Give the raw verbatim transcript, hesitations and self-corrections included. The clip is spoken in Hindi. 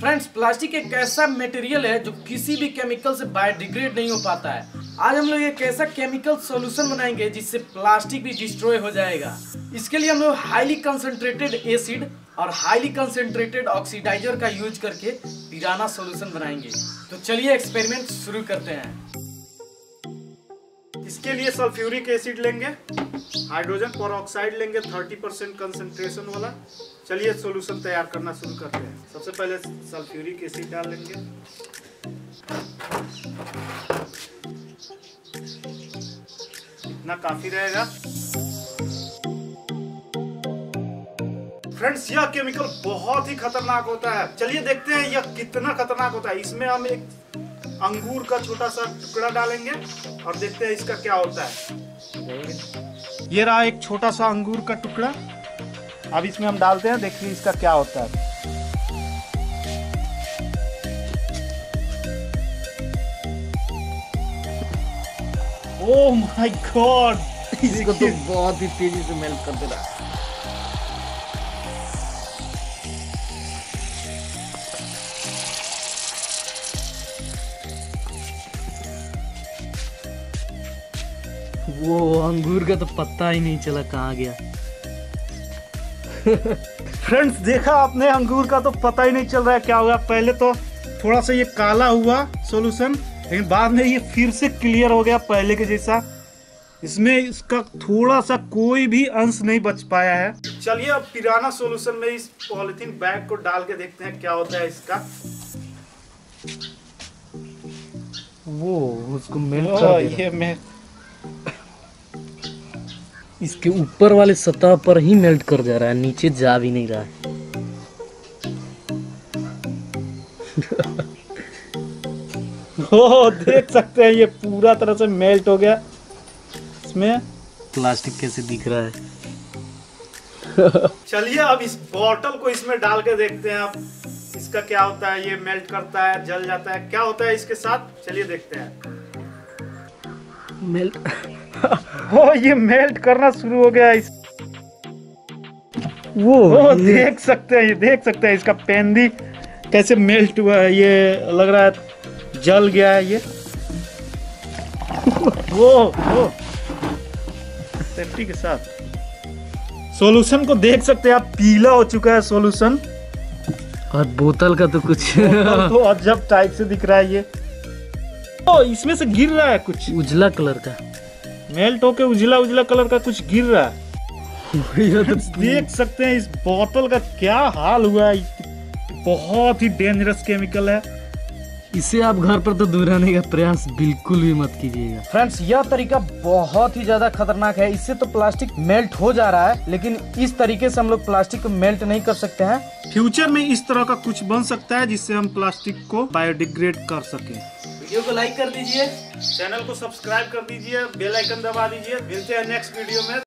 फ्रेंड्स प्लास्टिक एक ऐसा मटेरियल है जो किसी भी केमिकल से बायोडिग्रेड नहीं हो पाता है। आज हम लोग एक ऐसा केमिकल सॉल्यूशन बनाएंगे जिससे प्लास्टिक भी डिस्ट्रॉय हो जाएगा। इसके लिए हम लोग हाईली कंसंट्रेटेड एसिड और हाईली कंसंट्रेटेड ऑक्सीडाइजर का यूज करके पिराना सॉल्यूशन बनाएंगे। तो चलिए एक्सपेरिमेंट शुरू करते हैं। इसके लिए सल्फ्यूरिक एसिड लेंगे, हाइड्रोजन परऑक्साइड लेंगे तीस परसेंट कंसंट्रेशन वाला। चलिए सॉल्यूशन तैयार करना शुरू करते हैं। सबसे पहले सल्फ्यूरिक एसिड डाल लेंगे। इतना काफी रहेगा। फ्रेंड्स यह केमिकल बहुत ही खतरनाक होता है। चलिए देखते हैं यह कितना खतरनाक होता है। इसमें हम एक अंगूर का छोटा सा टुकड़ा डालेंगे और देखते हैं इसका क्या होता है। ये रहा एक छोटा सा अंगूर का टुकड़ा। अब इसमें हम डालते हैं, देखिए इसका क्या होता है। ओह माय गॉड, इसको तो बहुत ही तेजी से मेल्ट कर दे रहा है। वो अंगूर का तो पत्ता ही नहीं चला कहाँ गया। फ्रेंड्स देखा आपने, अंगूर का तो पता ही नहीं चल रहा है क्या हुआ। पहले तो थोड़ा सा ये काला हुआ सॉल्यूशन, लेकिन बाद में ये फिर से क्लियर हो गया पहले के जैसा। इसमें इसका थोड़ा सा कोई भी अंश नहीं बच पाया है। चलिए अब पिराना सॉल्यूशन में इस पॉलिथीन बैग को डाल के देखते हैं क्या होता है इसका। वो उसको मिल इसके ऊपर वाले सतह पर ही मेल्ट कर जा रहा है, नीचे जा भी नहीं रहा है। ओ, देख सकते हैं ये पूरा तरह से मेल्ट हो गया। इसमें प्लास्टिक कैसे दिख रहा है। चलिए अब इस बोतल को इसमें डाल के देखते हैं आप इसका क्या होता है। ये मेल्ट करता है, जल जाता है, क्या होता है इसके साथ। चलिए देखते हैं। मेल्ट ओ, ये मेल्ट करना शुरू हो गया। इस वो ओ, देख सकते हैं, ये देख सकते हैं इसका पेंदी कैसे मेल्ट हुआ है। ये लग रहा है जल गया है ये। वो वो सेफ्टी के साथ सॉल्यूशन को देख सकते हैं आप, पीला हो चुका है सॉल्यूशन। और बोतल का तो कुछ तो अजब टाइप से दिख रहा है ये। ओ, इसमें से गिर रहा है कुछ उजला कलर का, मेल्ट होके उजला उजला कलर का कुछ गिर रहा है। देख सकते हैं इस बोतल का क्या हाल हुआ है। बहुत ही डेंजरस केमिकल है। इसे आप घर पर तो दोहराने का प्रयास बिल्कुल भी मत कीजिएगा। फ्रेंड्स यह तरीका बहुत ही ज्यादा खतरनाक है। इससे तो प्लास्टिक मेल्ट हो जा रहा है, लेकिन इस तरीके से हम लोग प्लास्टिक को मेल्ट नहीं कर सकते हैं। फ्यूचर में इस तरह का कुछ बन सकता है जिससे हम प्लास्टिक को बायोडिग्रेड कर सके। वीडियो को लाइक कर दीजिए, चैनल को सब्सक्राइब कर दीजिए, बेल आइकन दबा दीजिए। मिलते हैं नेक्स्ट वीडियो में।